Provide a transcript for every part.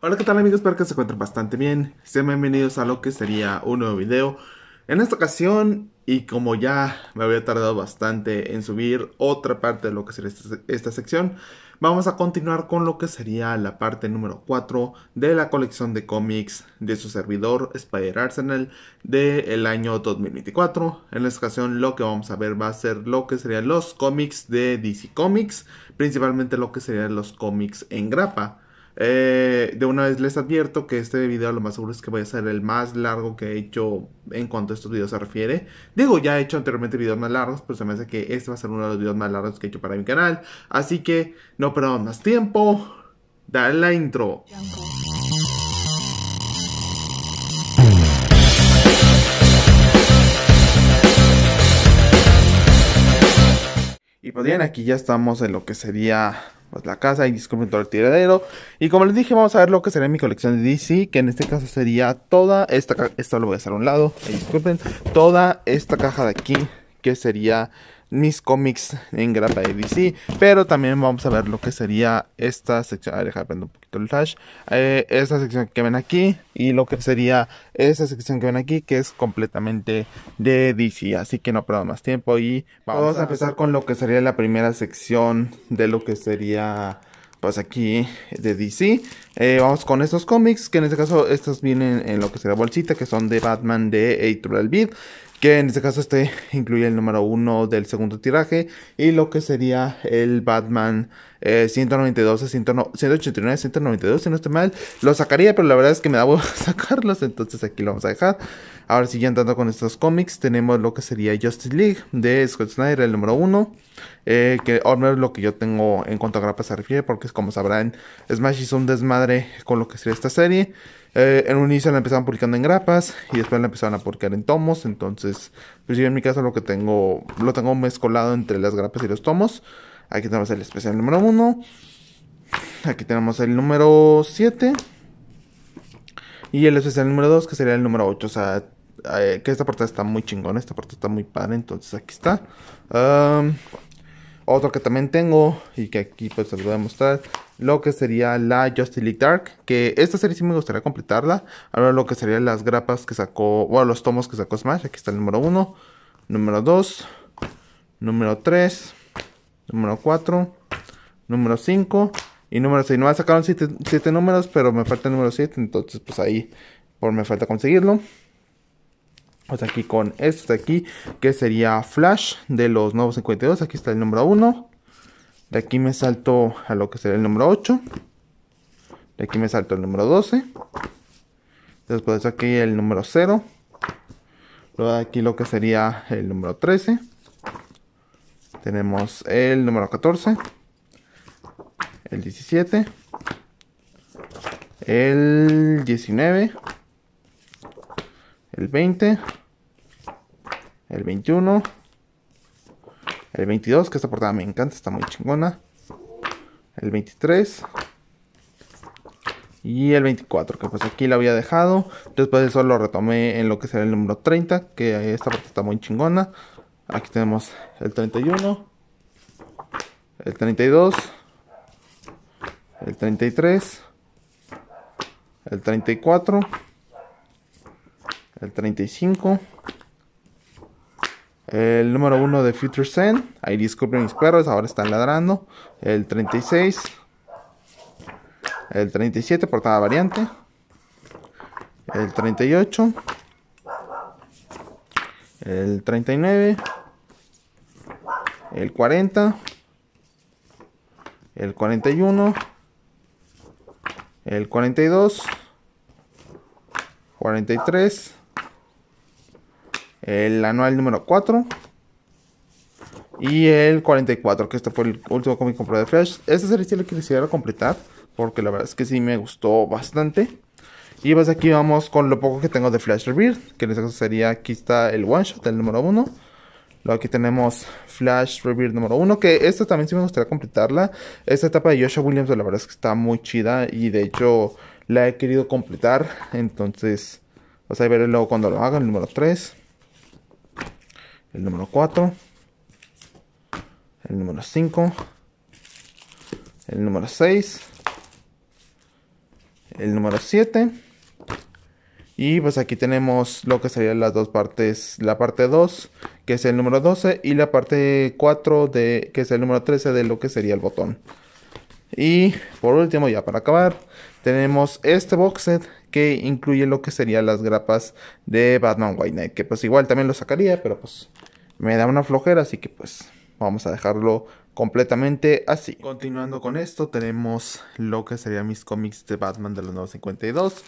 Hola, ¿qué tal amigos? Espero que se encuentren bastante bien. Sean bienvenidos a lo que sería un nuevo video. En esta ocasión, y como ya me había tardado bastante en subir otra parte de lo que sería esta sección, vamos a continuar con lo que sería la parte número 4 de la colección de cómics de su servidor Spider Arsenal del año 2024. En esta ocasión lo que vamos a ver va a ser lo que serían los cómics de DC Comics, principalmente lo que serían los cómics en grapa. De una vez les advierto que este video lo más seguro es que vaya a ser el más largo que he hecho en cuanto a estos videos se refiere. Digo, ya he hecho anteriormente videos más largos, pero se me hace que este va a ser uno de los videos más largos que he hecho para mi canal. Así que no perdamos más tiempo. Dale la intro. Y pues bien, aquí ya estamos en lo que sería pues la casa, y disculpen todo el tiradero. Y como les dije, vamos a ver lo que sería mi colección de DC, que en este caso sería toda esta lo voy a hacer a un lado, disculpen, toda esta caja de aquí, que sería mis cómics en grapa de DC. Pero también vamos a ver lo que sería esta sección. A ver, déjame prender un poquito el flash. Esta sección que ven aquí, y lo que sería esta sección que ven aquí, que es completamente de DC. Así que no perdamos más tiempo y vamos a empezar con lo que sería la primera sección de lo que sería, pues aquí de DC. Vamos con estos cómics, que en este caso estos vienen en lo que será bolsita, que son de Batman de Editorial Beat, que en este caso este incluye el número 1 del segundo tiraje, y lo que sería el Batman 189, 192, si no estoy mal. Lo sacaría, pero la verdad es que me da huevo sacarlos, entonces aquí lo vamos a dejar. Ahora sí, ya entrando con estos cómics, tenemos lo que sería Justice League de Scott Snyder, el número 1. Que al menos lo que yo tengo en cuanto a grapa se refiere, porque como sabrán, Smash hizo un desmadre con lo que sería esta serie. En un inicio la empezaron publicando en grapas y después la empezaron a publicar en tomos. Entonces, pues yo en mi caso lo tengo mezcolado entre las grapas y los tomos. Aquí tenemos el especial número 1. Aquí tenemos el número 7. Y el especial número 2, que sería el número 8. O sea, que esta portada está muy chingona. Esta portada está muy padre. Entonces aquí está. Otro que también tengo, y que aquí pues les voy a mostrar, lo que sería la Justice League Dark, que esta serie sí me gustaría completarla. Ahora lo que serían las grapas que sacó, bueno, los tomos que sacó Smash. Aquí está el número 1, número 2, número 3, número 4, número 5 y número 6. Nomás sacaron 7 números, pero me falta el número 7, entonces pues ahí me falta conseguirlo. Pues aquí con este de aquí, que sería Flash de los nuevos 52. Aquí está el número 1. De aquí me salto a lo que sería el número 8. De aquí me salto el número 12. Después de aquí el número 0. Luego de aquí lo que sería el número 13. Tenemos el número 14. El 17. El 19. El 20. El 21. El 22, que esta portada me encanta, está muy chingona. El 23. Y el 24, que pues aquí la había dejado. Después de eso lo retomé en lo que será el número 30, que esta portada está muy chingona. Aquí tenemos el 31. El 32. El 33. El 34. El 35. El número 1 de Future Zen. Ahí disculpen mis perros, ahora están ladrando. El 36. El 37, portada variante. El 38. El 39. El 40. El 41. El 42. 43. El anual número 4. Y el 44, que este fue el último cómic que compré de Flash. Esta serie sí la quisiera completar, porque la verdad es que sí me gustó bastante. Y pues aquí vamos con lo poco que tengo de Flash Reveal, que en este caso sería, aquí está el one shot, el número 1. Luego aquí tenemos Flash Reveal número 1, que esta también sí me gustaría completarla. Esta etapa de Joshua Williams, la verdad es que está muy chida, y de hecho la he querido completar. Entonces, pues ahí veré luego cuando lo haga, el número 3. El número 4. El número 5. El número 6. el número 7. Y pues aquí tenemos lo que serían las dos partes. La parte 2, que es el número 12. Y la parte 4, que es el número 13 de lo que sería el botón. Y por último, ya para acabar, tenemos este box set que incluye lo que serían las grapas de Batman White Knight, que pues igual también lo sacaría, pero pues me da una flojera, así que pues vamos a dejarlo completamente así. Continuando con esto, tenemos lo que serían mis cómics de Batman de los 952.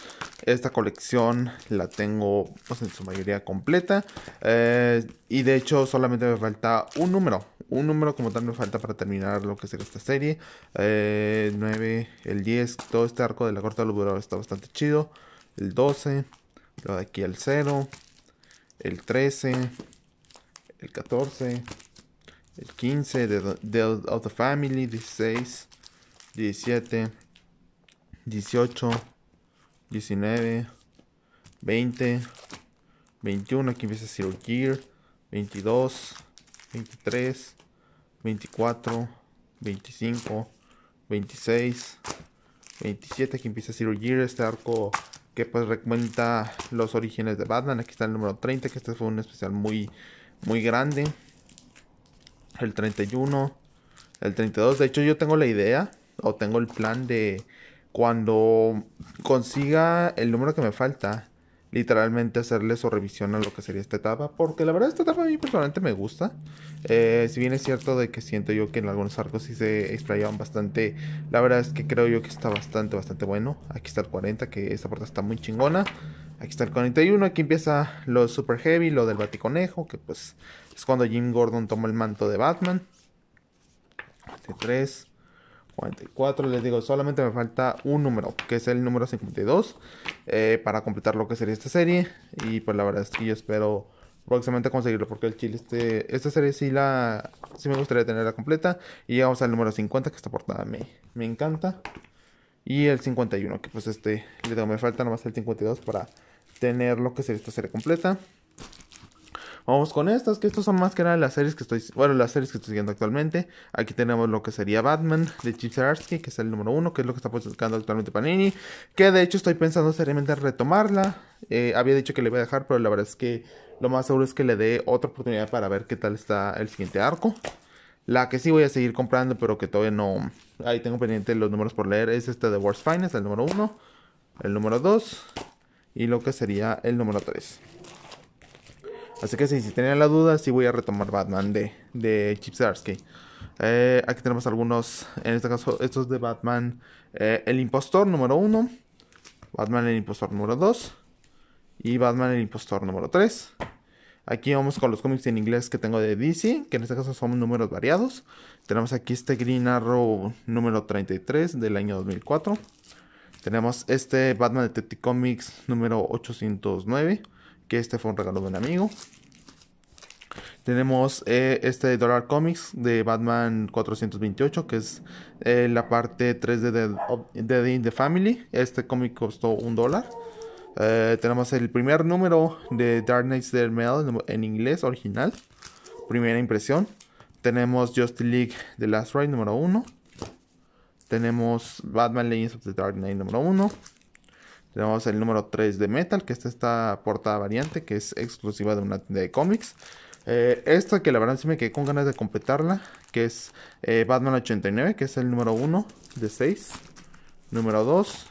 Esta colección la tengo pues en su mayoría completa, y de hecho solamente me falta un número. Un número como tal me falta para terminar lo que será esta serie. 9, el 10, todo este arco de la corta lobulada está bastante chido. El 12, luego de aquí el 0, el 13, el 14, el 15, de Out of Family, 16, 17, 18, 19, 20, 21, aquí empieza Zero Gear, 22, 23, 24, 25, 26, 27, aquí empieza Zero Year, este arco que pues recuenta los orígenes de Batman. Aquí está el número 30, que este fue un especial muy grande. El 31, el 32, de hecho yo tengo la idea, o tengo el plan de cuando consiga el número que me falta, literalmente hacerle su revisión a lo que sería esta etapa, porque la verdad esta etapa a mí personalmente me gusta. Si bien es cierto de que siento yo que en algunos arcos sí se explayaban bastante, la verdad es que creo yo que está bastante bueno. Aquí está el 40, que esta puerta está muy chingona. Aquí está el 41, aquí empieza lo super heavy, lo del baticonejo, que pues es cuando Jim Gordon toma el manto de Batman. 43, 44, les digo, solamente me falta un número, que es el número 52, para completar lo que sería esta serie. Y pues la verdad es que yo espero próximamente conseguirlo, porque el chile, esta serie sí me gustaría tenerla completa. Y llegamos al número 50, que esta portada me encanta. Y el 51, que pues les digo, me falta nomás el 52 para tener lo que sería esta serie completa. Vamos con estas, que estos son más que nada las series que estoy siguiendo actualmente. Aquí tenemos lo que sería Batman de Chip Zdarsky, que es el número 1, que es lo que está publicando actualmente Panini, que de hecho estoy pensando seriamente en retomarla. Había dicho que le voy a dejar, pero la verdad es que lo más seguro es que le dé otra oportunidad para ver qué tal está el siguiente arco. La que sí voy a seguir comprando, pero que todavía no... Ahí tengo pendiente los números por leer, es de World's Finest, el número 1, el número 2 y lo que sería el número 3. Así que sí, si tenían la duda, sí voy a retomar Batman de Chip Zdarsky. Aquí tenemos algunos, en este caso, estos de Batman, el impostor número 1, Batman el impostor número 2 y Batman el impostor número 3. Aquí vamos con los cómics en inglés que tengo de DC, que en este caso son números variados. Tenemos aquí este Green Arrow número 33 del año 2004. Tenemos este Batman Detective Comics número 809. Que este fue un regalo de un amigo. Tenemos este Dollar Comics de Batman 428, que es la parte 3 de Dead in the Family. Este cómic costó $1. Tenemos el primer número de Dark Nights Death Metal en inglés original, primera impresión. Tenemos Justice League The Last Ride número 1. Tenemos Batman Legends of the Dark Knight número 1. Tenemos el número 3 de Metal, que es esta portada variante, que es exclusiva de una tienda de cómics. Esta que la verdad sí me quedé con ganas de completarla, que es Batman 89, que es el número 1 de 6, número 2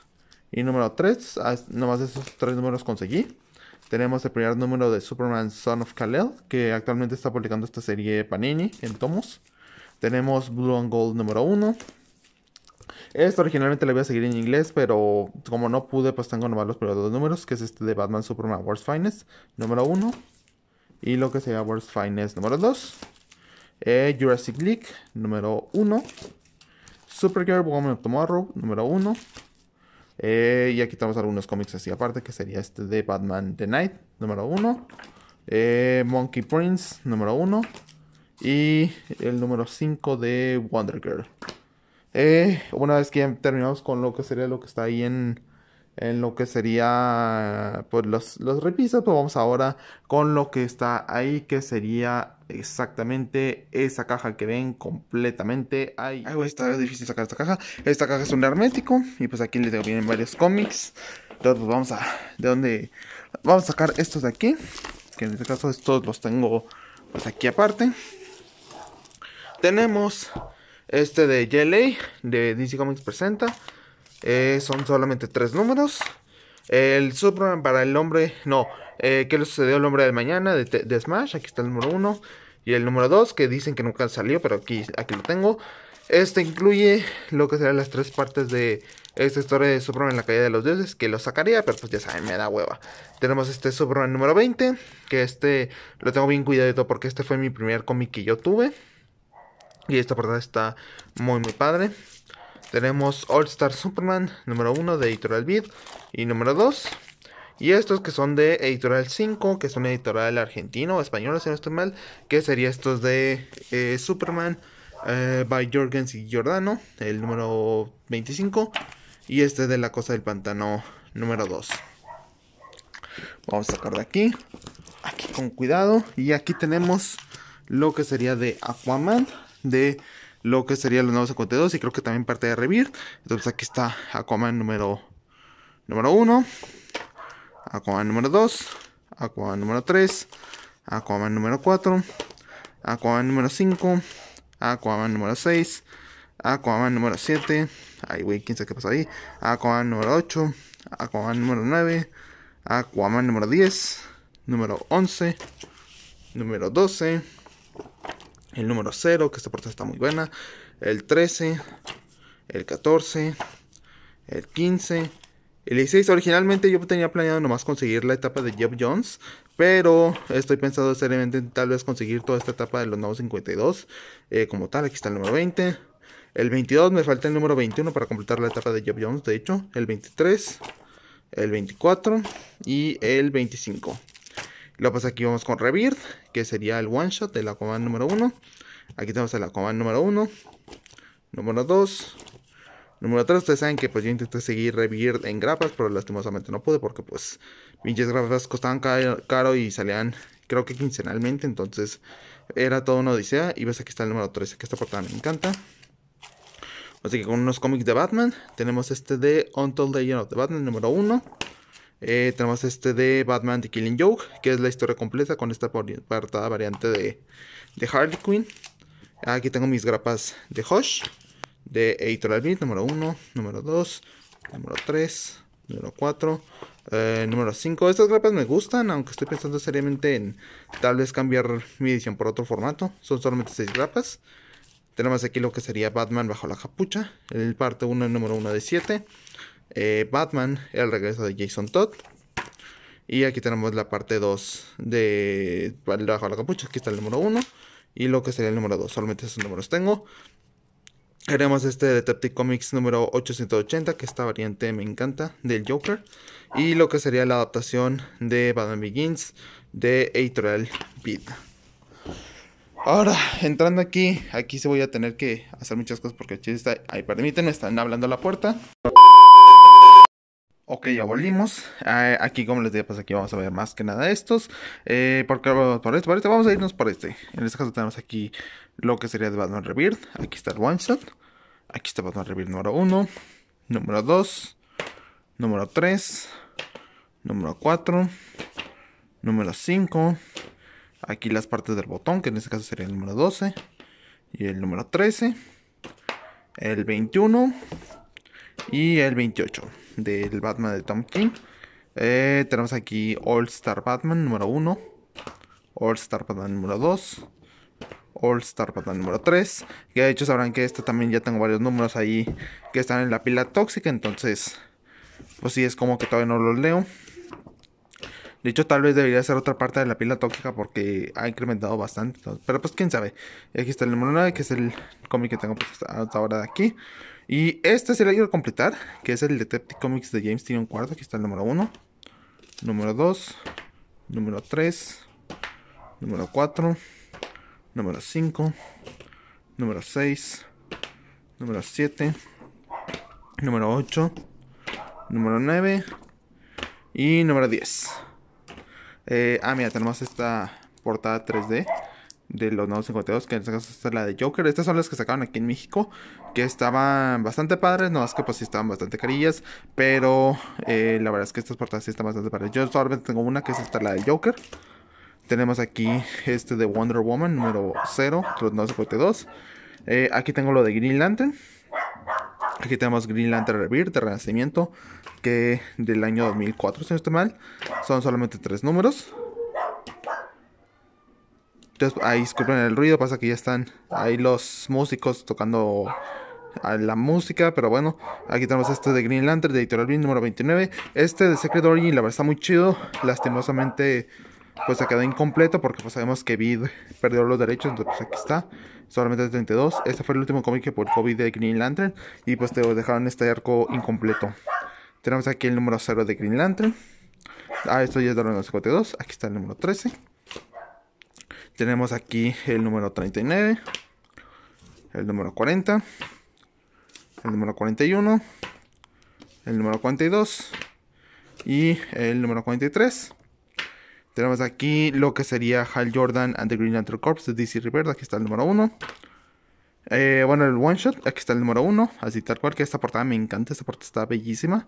y número 3. Nomás esos 3 números conseguí. Tenemos el primer número de Superman Son of Kal-El, que actualmente está publicando esta serie Panini en tomos. Tenemos Blue and Gold número 1. Esto originalmente lo voy a seguir en inglés, pero como no pude, pues tengo nomás los primeros dos números, que es este de Batman Superman World's Finest, número 1. Y lo que sería World's Finest, número 2. Jurassic League, número 1. Supergirl Woman of Tomorrow, número 1. Y aquí tenemos algunos cómics así aparte, que sería este de Batman The Night, número 1. Monkey Prince, número 1. Y el número 5 de Wonder Girl. Una vez que ya terminamos con lo que sería lo que está ahí en lo que sería pues los repisas. Pues vamos ahora con lo que está ahí, que sería exactamente esa caja que ven completamente ahí. Ay, está difícil sacar esta caja. Esta caja es un hermético y pues aquí les digo, vienen varios cómics. Entonces pues vamos a, de dónde vamos a sacar estos de aquí, que en este caso estos los tengo pues aquí aparte. Tenemos este de JLA, de DC Comics presenta. Son solamente 3 números. El Superman para el hombre, no, ¿qué le sucedió al hombre del mañana? De Smash, aquí está el número 1. Y el número 2, que dicen que nunca salió, pero aquí lo tengo. Este incluye lo que serán las 3 partes de esta historia de Superman en la caída de los dioses, que lo sacaría, pero pues ya saben, me da hueva. Tenemos este Superman número 20, que este lo tengo bien cuidadito porque este fue mi primer cómic que yo tuve. Y esta portada está muy muy padre. Tenemos All Star Superman número 1 de Editorial Beat y número 2. Y estos que son de Editorial 5, que es una editorial argentina o española si no estoy mal. Que sería estos de Superman by Jorgens y Giordano, el número 25. Y este de La Cosa del Pantano número 2. Vamos a sacar de aquí. Aquí con cuidado. Y aquí tenemos lo que sería de Aquaman, de lo que sería los nuevos 52 y creo que también parte de Rebirth. Entonces aquí está Aquaman número 1, Aquaman número 2, Aquaman número 3, Aquaman número 4, Aquaman número 5, Aquaman número 6, Aquaman número 7, ay güey, quién sabe qué pasó ahí, Aquaman número 8, Aquaman número 9, Aquaman número 10, número 11, número 12, el número 0, que esta portada está muy buena. El 13. El 14. El 15. El 16. Originalmente yo tenía planeado nomás conseguir la etapa de Job Jones, pero estoy pensando seriamente tal vez conseguir toda esta etapa de los nuevos 52. Como tal, aquí está el número 20. El 22. Me falta el número 21 para completar la etapa de Job Jones, de hecho. El 23. El 24. Y el 25. Lo pasa aquí, vamos con Rebirth, que sería el one shot de la Aquaman número 1. Aquí tenemos el Aquaman número 1, número 2, número 3. Ustedes saben que pues yo intenté seguir Rebirth en grapas, pero lastimosamente no pude porque pues pinches grapas costaban caro y salían creo que quincenalmente. Entonces era todo una odisea. Y ves, aquí está el número 13, que esta portada me encanta. Así que con unos cómics de Batman tenemos este de Untold Legend of the Batman número 1. Tenemos este de Batman The Killing Joke, que es la historia completa con esta portada variante de Harley Quinn. Aquí tengo mis grapas de Hush, de Editorial Beat, número 1, número 2, número 3, número 4, número 5. Estas grapas me gustan, aunque estoy pensando seriamente en tal vez cambiar mi edición por otro formato. Son solamente 6 grapas. Tenemos aquí lo que sería Batman bajo la capucha, el parte 1, el número 1 de 7. Batman, el regreso de Jason Todd. Y aquí tenemos la parte 2 de bajo la capucha. Aquí está el número 1 y lo que sería el número 2. Solamente esos números tengo. Tenemos este Detective Comics número 880, que esta variante me encanta, del Joker. Y lo que sería la adaptación de Batman Begins de Editorial Beat. Ahora, entrando aquí sí voy a tener que hacer muchas cosas porque está ahí, permítanme, están hablando a la puerta. Ok, ya volvimos. Aquí, como les decía, pues aquí vamos a ver más que nada estos. Por este, vamos a irnos por este. En este caso tenemos aquí lo que sería de Batman Rebirth. Aquí está el One Shot. Aquí está Batman Rebirth número 1, número 2, número 3, número 4, número 5. Aquí las partes del botón, que en este caso sería el número 12. Y el número 13. El 21. Y el 28 del Batman de Tom King. Tenemos aquí All Star Batman número 1, All Star Batman número 2, All Star Batman número 3. Que de hecho sabrán que esta también ya tengo varios números ahí que están en la pila tóxica. Entonces pues sí, es como que todavía no los leo. De hecho tal vez debería ser otra parte de la pila tóxica porque ha incrementado bastante. Pero pues quién sabe. Y aquí está el número 9, que es el cómic que tengo pues hasta ahora de aquí. Y este se lo quiero completar, que es el Detective Comics de James Tynion IV. Aquí está el número 1, número 2, número 3, número 4, número 5, número 6, número 7, número 8, Número 9. Y número 10. Mira, tenemos esta portada 3D de los nuevos 52, que en este caso es la de Joker. Estas son las que sacaron aquí en México, que estaban bastante padres, no más que pues sí estaban bastante carillas, pero la verdad es que estas portadas sí están bastante padres. Yo solamente tengo una, que es esta, la de Joker. Tenemos aquí este de Wonder Woman, número 0, los nuevos 52. Aquí tengo lo de Green Lantern. Aquí tenemos Green Lantern Rebirth, de Renacimiento, que del año 2004, si no estoy mal. Son solamente 3 números. Entonces, ahí disculpen el ruido, pasa que ya están ahí los músicos tocando a la música, pero bueno, aquí tenemos este de Green Lantern, de Editorial Green, número 29. Este de Secret Origin, la verdad está muy chido, lastimosamente pues se quedó incompleto porque pues sabemos que Vid perdió los derechos, entonces pues aquí está, solamente el 32. Este fue el último cómic que publicó Vid de Green Lantern y pues te dejaron este arco incompleto. Tenemos aquí el número 0 de Green Lantern. Esto ya es de los 52, aquí está el número 13. Tenemos aquí el número 39, el número 40, el número 41, el número 42 y el número 43. Tenemos aquí lo que sería Hal Jordan and the Green Lantern Corps de DC Rebirth, aquí está el número 1. Bueno, el One Shot, aquí está el número 1, así tal cual, que esta portada me encanta, esta portada está bellísima.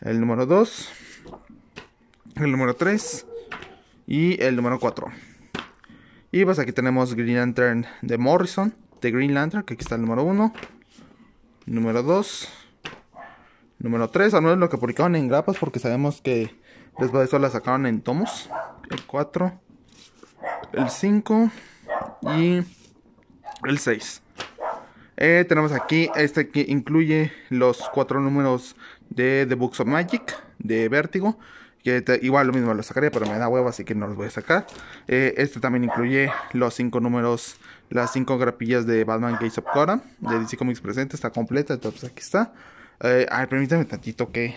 El número 2, el número 3 y el número 4. Y pues aquí tenemos Green Lantern de Morrison, de Green Lantern, que aquí está el número 1, número 2, número 3, al menos lo que publicaron en grapas, porque sabemos que después de eso la sacaron en tomos, el 4, el 5 y el 6. Tenemos aquí, este que incluye los 4 números de The Books of Magic, de Vértigo. Igual lo mismo lo sacaría, pero me da huevo, así que no los voy a sacar. Este también incluye los 5 números, las 5 grapillas de Batman Gates of Gotham, de DC Comics presente, está completa, entonces aquí está. Permítame tantito que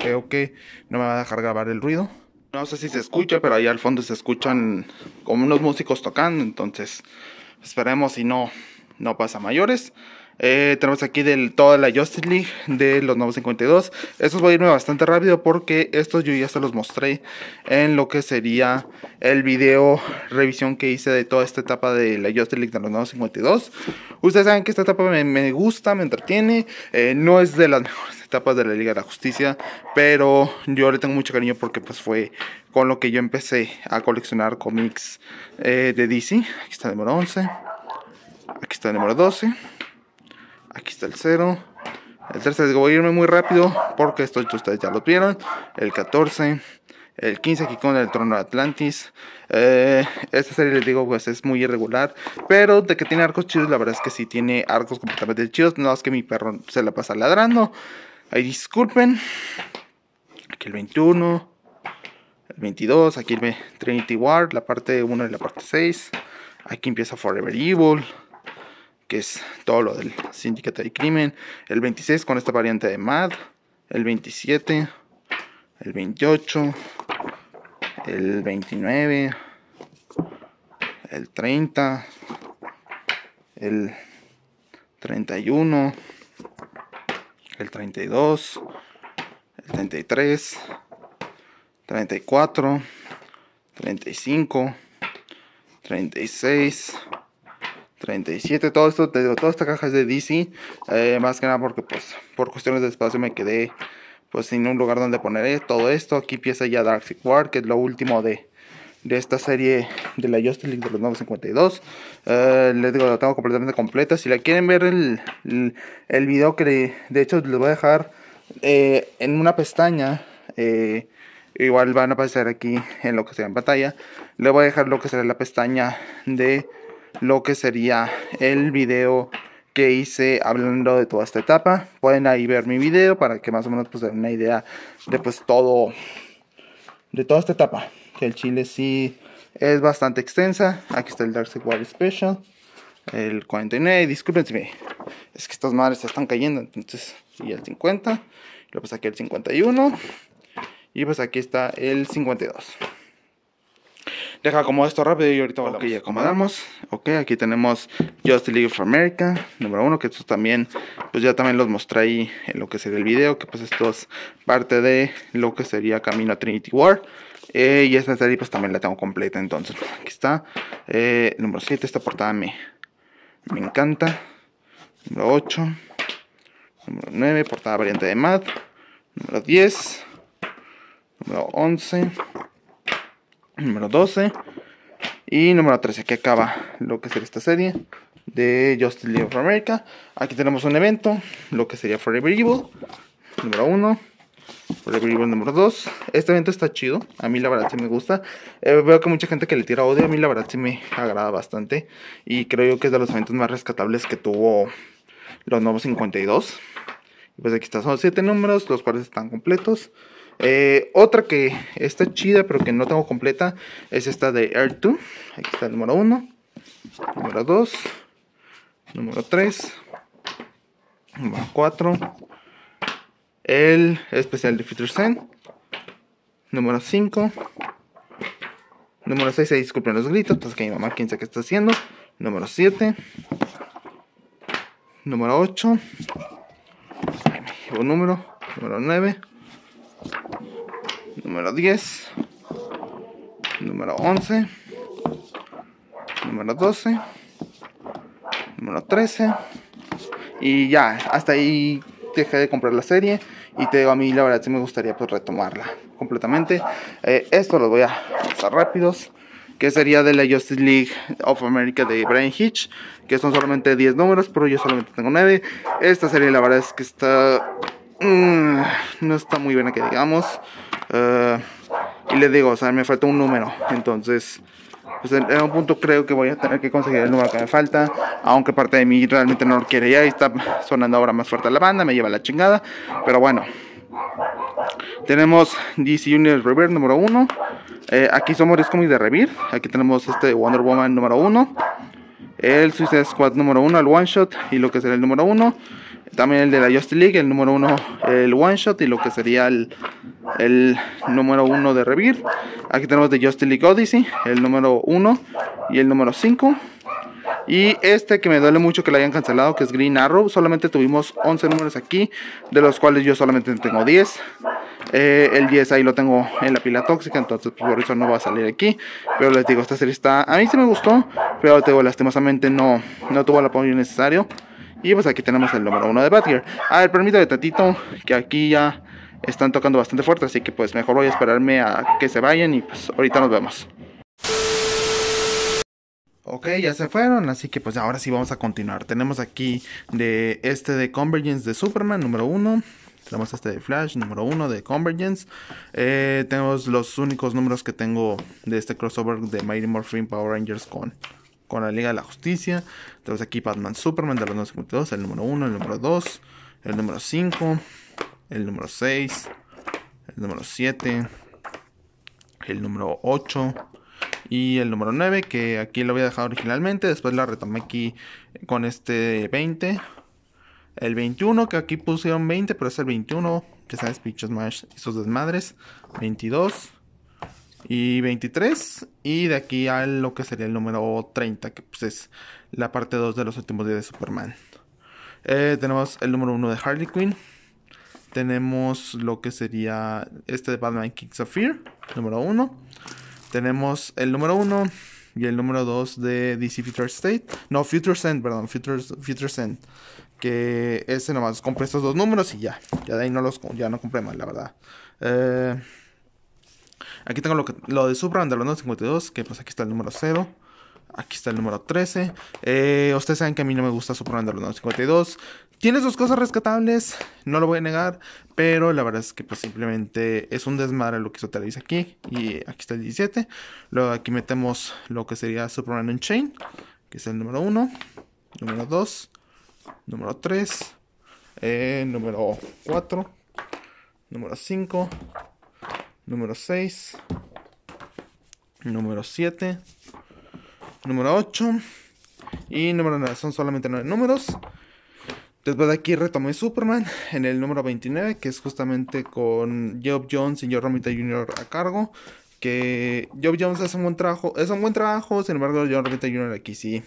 creo que no me va a dejar grabar el ruido. No sé si se escucha, pero ahí al fondo se escuchan como unos músicos tocando, entonces esperemos si no pasa mayores. Tenemos aquí toda la Justice League de los nuevos 52. Estos voy a irme bastante rápido porque estos yo ya se los mostré en lo que sería el video revisión que hice de toda esta etapa de la Justice League de los nuevos 52. Ustedes saben que esta etapa me gusta, me entretiene. No es de las mejores etapas de la Liga de la Justicia, pero yo le tengo mucho cariño porque pues fue con lo que yo empecé a coleccionar cómics de DC. Aquí está el número 11. Aquí está el número 12. Aquí está el 0, el 13, voy a irme muy rápido porque esto ustedes ya lo vieron, el 14, el 15 aquí con el trono de Atlantis. Esta serie les digo pues es muy irregular, pero de que tiene arcos chidos, la verdad es que sí tiene arcos completamente chidos, no es que mi perro se la pasa ladrando, ahí disculpen. Aquí el 21, el 22, aquí el Trinity Ward, la parte 1 y la parte 6, aquí empieza Forever Evil, que es todo lo del sindicato de crimen, el 26 con esta variante de Mad, el 27, el 28, el 29, el 30, el 31, el 32, el 33, 34, 35, 36, 37, todo esto, toda esta caja es de DC, más que nada porque pues por cuestiones de espacio me quedé pues sin un lugar donde poner todo esto. Aquí empieza ya Dark Nights Death Metal, que es lo último de esta serie de la Justice League de los nuevos 52. Les digo, la tengo completamente completa. Si la quieren ver el video que de hecho les voy a dejar en una pestaña, igual van a aparecer aquí en lo que sea en pantalla, les voy a dejar lo que será la pestaña de lo que sería el video que hice hablando de toda esta etapa. Pueden ahí ver mi video para que más o menos pues den una idea de pues todo, de toda esta etapa, que el chile sí es bastante extensa. Aquí está el Dark Side War Special, el 49, discúlpenme, es que estas madres se están cayendo, entonces, y el 50, luego pues aquí el 51 y pues aquí está el 52. Deja acomodo esto rápido y ahorita volvemos. Ok, acomodamos. Ok, aquí tenemos Justice League of America, número 1, que estos también, pues ya también los mostré ahí en lo que sería el video, que pues esto es parte de lo que sería Camino a Trinity War. Y esta serie pues también la tengo completa, entonces aquí está. Número 7, esta portada me encanta. Número 8. Número 9, portada variante de Mad. Número 10. Número 11. Número 12. Y número 13, que acaba lo que sería esta serie de Justice League of America. Aquí tenemos un evento, lo que sería Forever Evil, número 1. Forever Evil número 2. Este evento está chido, a mí la verdad sí me gusta. Veo que mucha gente que le tira odio, a mí la verdad sí me agrada bastante. Y creo yo que es de los eventos más rescatables que tuvo los nuevos 52. Pues aquí están, son 7 números, los cuales están completos. Otra que está chida, pero que no tengo completa, es esta de R2. Aquí está el número 1, número 2, número 3, número 4. El especial de Future Zen, número 5, número 6, disculpen los gritos, pues que mi mamá quién sabe qué está haciendo. Número 7, número 8, número 9, número 10, número 11, número 12, número 13, y ya, hasta ahí dejé de comprar la serie. Y te digo, a mí la verdad sí me gustaría pues retomarla completamente. Esto los voy a pasar rápidos, que sería de la Justice League of America de Brian Hitch, que son solamente 10 números, pero yo solamente tengo 9. Esta serie la verdad es que está... no está muy buena que digamos. Y les digo, o sea, me falta un número. Entonces, pues en un punto creo que voy a tener que conseguir el número que me falta, aunque parte de mí realmente no lo quiere ya, y está sonando ahora más fuerte la banda, me lleva la chingada, pero bueno. Tenemos DC Universe Rebirth número 1. Aquí son varios cómics de Rebirth. Aquí tenemos este Wonder Woman número 1, el Suicide Squad número 1, el One Shot y lo que será el número 1. También el de la Justice League, el número 1, el One Shot y lo que sería el número 1 de Rebirth. Aquí tenemos de Justice League Odyssey, el número 1 y el número 5. Y este que me duele mucho que lo hayan cancelado, que es Green Arrow. Solamente tuvimos 11 números aquí, de los cuales yo solamente tengo 10. El 10 ahí lo tengo en la pila tóxica, entonces por eso no va a salir aquí. Pero les digo, esta serie está... a mí sí me gustó, pero te digo, lastimosamente no tuvo el apoyo necesario. Y pues aquí tenemos el número 1 de Batgirl. A ver, permítame tantito, que aquí ya están tocando bastante fuerte, así que pues mejor voy a esperarme a que se vayan y pues ahorita nos vemos. Ok, ya se fueron, así que pues ahora sí vamos a continuar. Tenemos aquí de este de Convergence de Superman, número 1. Tenemos este de Flash, número 1 de Convergence. Tenemos los únicos números que tengo de este crossover de Mighty Morphin Power Rangers con la Liga de la Justicia. Tenemos aquí Batman Superman de los 952, el número 1, el número 2, el número 5, el número 6, el número 7, el número 8... y el número 9, que aquí lo había dejado originalmente. Después la retomé aquí con este 20. El 21, que aquí pusieron 20, pero es el 21. Ya sabes, pinche Smash y sus desmadres. 22. Y 23. Y de aquí a lo que sería el número 30, que pues es la parte 2 de los últimos días de Superman. Tenemos el número 1 de Harley Quinn. Tenemos lo que sería este de Batman Kings of Fear, número 1. Tenemos el número 1 y el número 2 de DC Future State. No, Future Zen, perdón, Future Zen. Que ese nomás compré estos dos números y ya. Ya de ahí ya no compré más, la verdad. Aquí tengo lo de Super Andalus de 52, que pues aquí está el número 0. Aquí está el número 13. Ustedes saben que a mí no me gusta Super Andalus 52. Tiene sus cosas rescatables, no lo voy a negar, pero la verdad es que pues simplemente es un desmadre lo que hizo Televisa aquí. Y aquí está el 17. Luego aquí metemos lo que sería Superman Unchained, que es el número 1, número 2, número 3, número 4, número 5, número 6, número 7, número 8 y número 9. Son solamente 9 números. Después de aquí retomé Superman en el número 29, que es justamente con Job Jones y John Romita Jr. a cargo. que Job Jones hace un buen trabajo, sin embargo John Romita Jr. aquí sí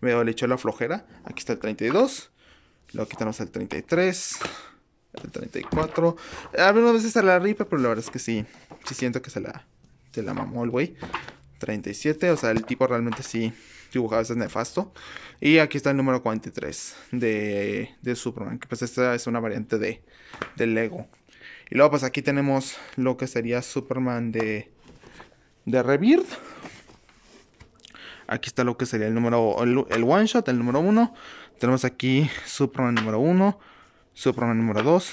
me le echó la flojera. Aquí está el 32, luego aquí tenemos el 33, el 34, algunas veces se la ripa, pero la verdad es que sí, siento que se la mamó el güey. 37, o sea, el tipo realmente sí dibujaba, es nefasto. Y aquí está el número 43 de Superman, que pues esta es una variante de Lego. Y luego pues aquí tenemos lo que sería Superman de Rebirth. Aquí está lo que sería el número, el one shot, el número 1. Tenemos aquí Superman número 1, Superman número 2,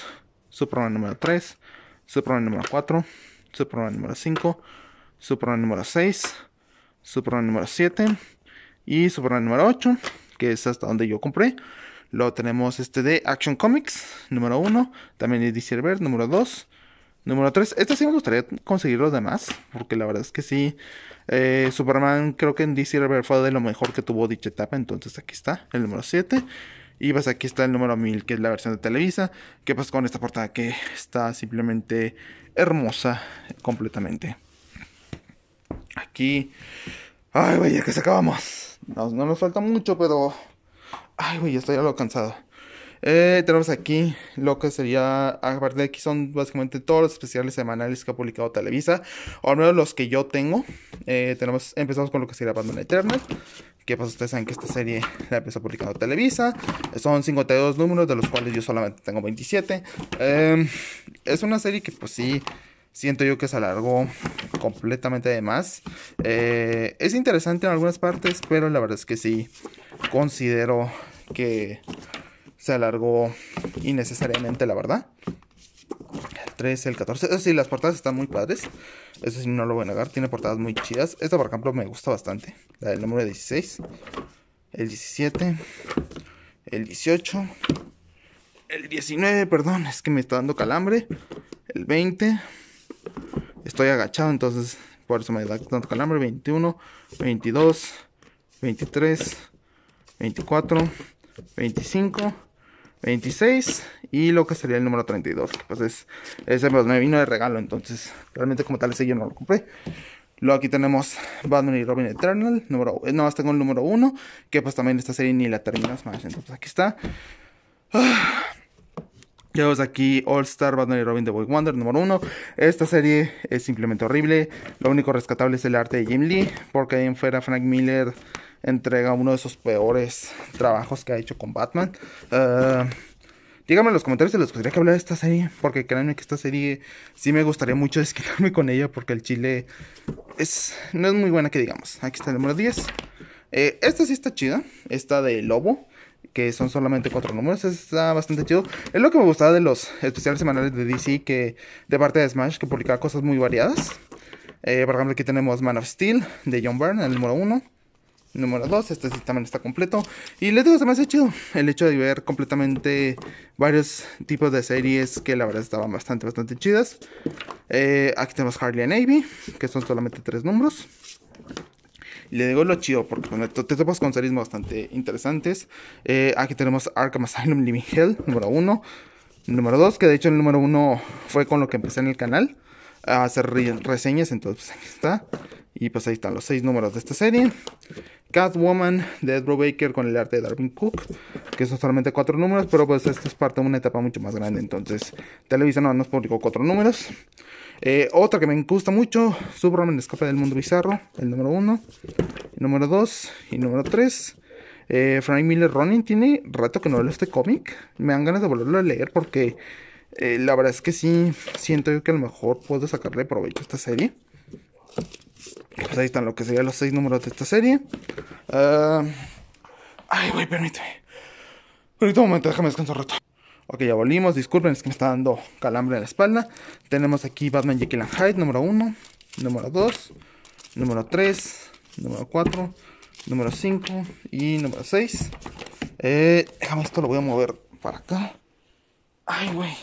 Superman número 3, Superman número 4, Superman número 5, Superman número 6, Superman número 7 y Superman número 8, que es hasta donde yo compré. Luego tenemos este de Action Comics, número 1, también de DC Rebirth, número 2, número 3. Este sí me gustaría conseguir los demás, porque la verdad es que sí, Superman creo que en DC Rebirth fue de lo mejor que tuvo dicha etapa. Entonces aquí está el número 7. Y pues aquí está el número 1000, que es la versión de Televisa, que pues con esta portada que está simplemente hermosa completamente. Aquí, ay güey, ya que se acabamos, no nos falta mucho, pero, ay güey, ya estoy algo cansado. Tenemos aquí lo que sería, aparte de aquí son básicamente todos los especiales semanales que ha publicado Televisa, o al menos los que yo tengo. Empezamos con lo que sería Batman Eternal, que pues ustedes saben que esta serie la empezó publicando Televisa. Son 52 números, de los cuales yo solamente tengo 27. Es una serie que pues sí, siento yo que se alargó completamente de más. Es interesante en algunas partes, pero la verdad es que sí considero que se alargó innecesariamente, la verdad. El 13, el 14. Eso sí, las portadas están muy padres. Eso sí, no lo voy a negar. Tiene portadas muy chidas. Esta, por ejemplo, me gusta bastante. La del número 16. El 17. El 18. El 19, perdón. Es que me está dando calambre. El 20. Estoy agachado, entonces por eso me da tanto calambre. 21, 22, 23, 24, 25, 26 y lo que sería el número 32. Que pues ese pues me vino de regalo, entonces realmente como tal ese yo no lo compré. Luego aquí tenemos Batman y Robin Eternal. Nada más tengo el número 1, que pues también esta serie ni la termino Smash, entonces aquí está. Llevamos aquí All Star Batman y Robin The Boy Wonder, número 1. Esta serie es simplemente horrible. Lo único rescatable es el arte de Jim Lee, porque ahí en fuera Frank Miller entrega uno de sus peores trabajos que ha hecho con Batman. Díganme en los comentarios si les gustaría que hablara de esta serie, porque créanme que esta serie sí me gustaría mucho desquitarme con ella, porque el chile no es muy buena que digamos. Aquí está el número 10. Esta sí está chida, esta de Lobo, que son solamente 4 números. Está bastante chido. Es lo que me gustaba de los especiales semanales de DC, que de parte de Smash, que publicaba cosas muy variadas. Por ejemplo, aquí tenemos Man of Steel de John Byrne, el número 1. Número 2, este sí también está completo. Y les digo, se me hace chido el hecho de ver completamente varios tipos de series que la verdad estaban bastante chidas. Aquí tenemos Harley and Navy, que son solamente 3 números. Le digo lo chido porque te topas con series bastante interesantes. Aquí tenemos Arkham Asylum Living Hell, número 1. Número 2, que de hecho el número 1 fue con lo que empecé en el canal a hacer reseñas, entonces pues aquí está. Y pues ahí están los 6 números de esta serie. Catwoman de Ed Brubaker con el arte de Darwin Cook, que son solamente 4 números, pero pues esto es parte de una etapa mucho más grande, entonces Televisa no nos publicó 4 números. Otra que me gusta mucho, Superman Escape del Mundo Bizarro, el número 1, el número 2 y número 3. Frank Miller Ronin, tiene rato que no leo este cómic, me dan ganas de volverlo a leer porque la verdad es que sí, siento yo que a lo mejor puedo sacarle provecho a esta serie. Pues ahí están lo que serían los 6 números de esta serie. Ay, güey, permíteme. Ahorita un momento, déjame descansar un rato. Ok, ya volvimos, disculpen, es que me está dando calambre en la espalda. Tenemos aquí Batman Jekyll and Hyde, número 1, número 2, número 3, número 4, número 5 y número 6. Déjame esto, lo voy a mover para acá. Ay, güey,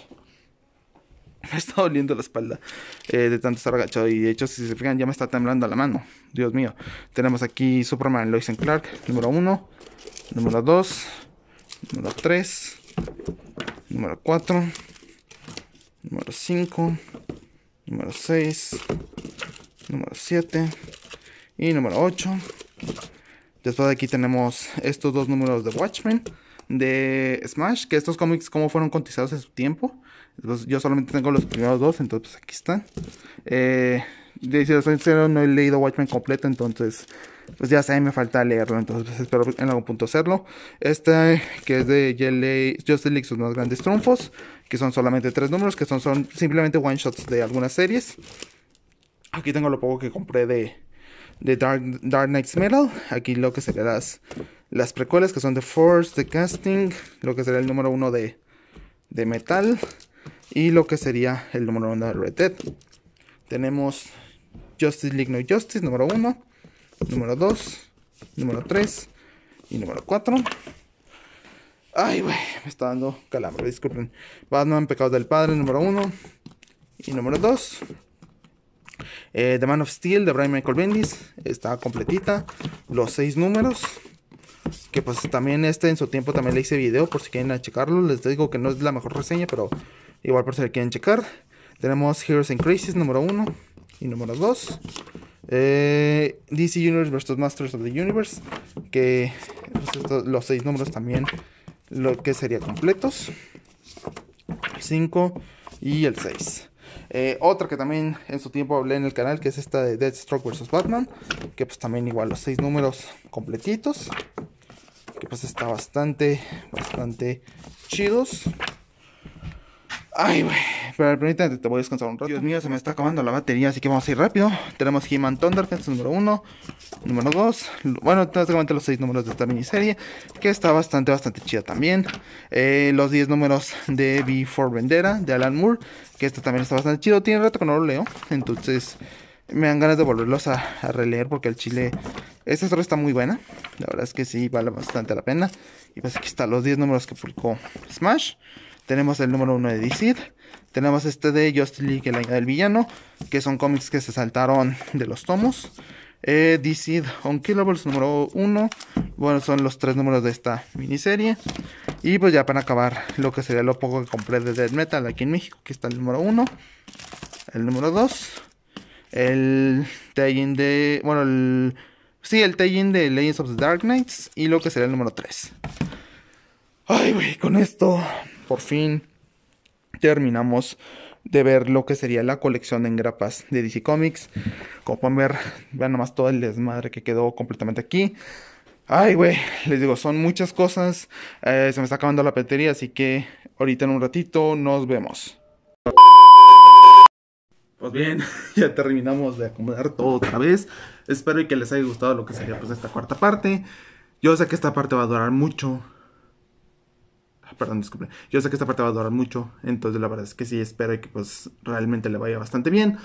me está doliendo la espalda de tanto estar agachado. Y de hecho, si se fijan, ya me está temblando la mano. Dios mío. Tenemos aquí Superman Lois and Clark, número 1, número 2, número 3, número 4, número 5, número 6, número 7 y número 8. Después de aquí tenemos estos dos números de Watchmen, de Smash, que estos cómics como fueron cotizados en su tiempo. Pues yo solamente tengo los primeros dos, entonces pues aquí están. De ser sincero, no he leído Watchmen completo, entonces pues ya sé, me falta leerlo, entonces pues espero en algún punto hacerlo. Este que es de Justice League, sus más grandes triunfos, que son solamente 3 números, que son simplemente one shots de algunas series. Aquí tengo lo poco que compré de Dark Nights Metal. Aquí lo que serían las precuelas, que son The Force, The Casting, lo que sería el número 1 de Metal, y lo que sería el número 1 de Red Dead. Tenemos Justice League No Justice, número 1, número 2, número 3 y número 4. Ay, güey, me está dando calambre, disculpen. Batman, Pecados del Padre, número 1 y número 2. The Man of Steel de Brian Michael Bendis, está completita, los 6 números. Que pues también en su tiempo también le hice video, por si quieren a checarlo. Les digo que no es la mejor reseña, pero igual por si la quieren checar. Tenemos Heroes in Crisis número 1 y número 2. DC Universe vs Masters of the Universe, que pues los 6 números también lo que sería completos, el 5 y el 6. Otra que también en su tiempo hablé en el canal, que es esta de Deathstroke vs Batman, que pues también igual los 6 números completitos, que pues está bastante chidos. Ay, güey, pero permítanme, te voy a descansar un rato. Dios mío, se me está acabando la batería, así que vamos a ir rápido. Tenemos He-Man Thundercats número 1, número 2. Bueno, básicamente los 6 números de esta miniserie, que está bastante chida también. Los 10 números de V for Vendetta, de Alan Moore, que este también está bastante chido. Tiene rato que no lo leo, entonces me dan ganas de volverlos a releer, porque el chile, esta historia está muy buena. La verdad es que sí, vale bastante la pena. Y pues aquí están los 10 números que publicó Smash. Tenemos el número 1 de DC. Tenemos este de Justice League, el año del villano, que son cómics que se saltaron de los tomos. DC Unkillables número 1. Bueno, son los 3 números de esta miniserie. Y pues ya para acabar, lo que sería lo poco que compré de Death Metal aquí en México, que está el número 1. El número 2. El tie-in de... Bueno, el... Sí, el tie-in de Legends of the Dark Knights. Y lo que sería el número 3. Ay, güey, con esto... Por fin terminamos de ver lo que sería la colección en grapas de DC Comics. Como pueden ver, vean nomás todo el desmadre que quedó completamente aquí. Ay, güey, les digo, son muchas cosas. Se me está acabando la batería, así que ahorita en un ratito nos vemos. Pues bien, ya terminamos de acomodar todo otra vez. Espero que les haya gustado lo que sería pues esta cuarta parte. Yo sé que esta parte va a durar mucho. Perdón, disculpen. Yo sé que esta parte va a durar mucho, entonces la verdad es que sí, espero que pues realmente le vaya bastante bien.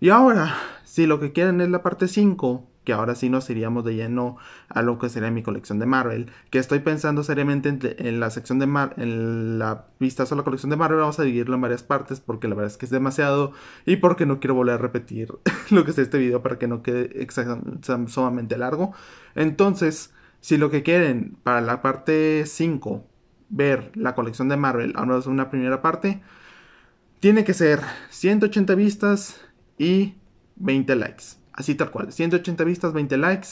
Y ahora, si lo que quieren es la parte 5, que ahora sí nos iríamos de lleno a lo que sería mi colección de Marvel, que estoy pensando seriamente en la sección de Marvel, en la vistazo a la colección de Marvel, vamos a dividirlo en varias partes, porque la verdad es que es demasiado, y porque no quiero volver a repetir lo que sea este video para que no quede sumamente largo. Entonces, si lo que quieren para la parte 5... ver la colección de Marvel, al menos una primera parte, tiene que ser 180 vistas y 20 likes. Así tal cual, 180 vistas, 20 likes.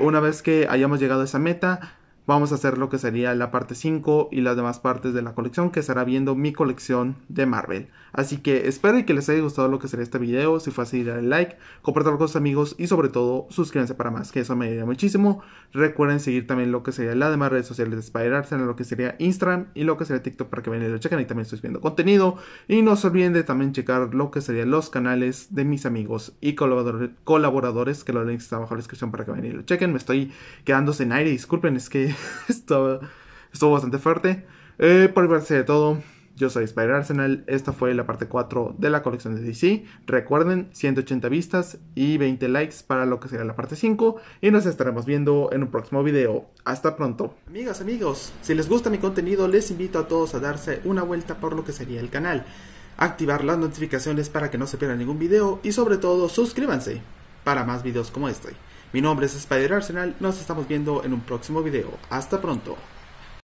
Una vez que hayamos llegado a esa meta, vamos a hacer lo que sería la parte 5 y las demás partes de la colección, que será viendo mi colección de Marvel. Así que espero que les haya gustado lo que será este video. Si fue así, dale like, compartanlo con sus amigos y sobre todo suscríbanse para más, que eso me ayudaría muchísimo. Recuerden seguir también lo que sería las demás redes sociales de Spider Arsenal, lo que sería Instagram y lo que sería TikTok, para que vengan y lo chequen. Ahí también estoy subiendo contenido. Y no se olviden de también checar lo que serían los canales de mis amigos y colaboradores, que los links están abajo en la descripción para que vengan y lo chequen. Me estoy quedando sin aire, disculpen, es que estuvo bastante fuerte. Por parte de todo, yo soy Spider Arsenal. Esta fue la parte 4 de la colección de DC. Recuerden, 180 vistas y 20 likes para lo que será la parte 5. Y nos estaremos viendo en un próximo video. Hasta pronto. Amigas, amigos, si les gusta mi contenido, les invito a todos a darse una vuelta por lo que sería el canal. Activar las notificaciones para que no se pierdan ningún video. Y sobre todo, suscríbanse para más videos como este. Mi nombre es Spider Arsenal, nos estamos viendo en un próximo video. Hasta pronto.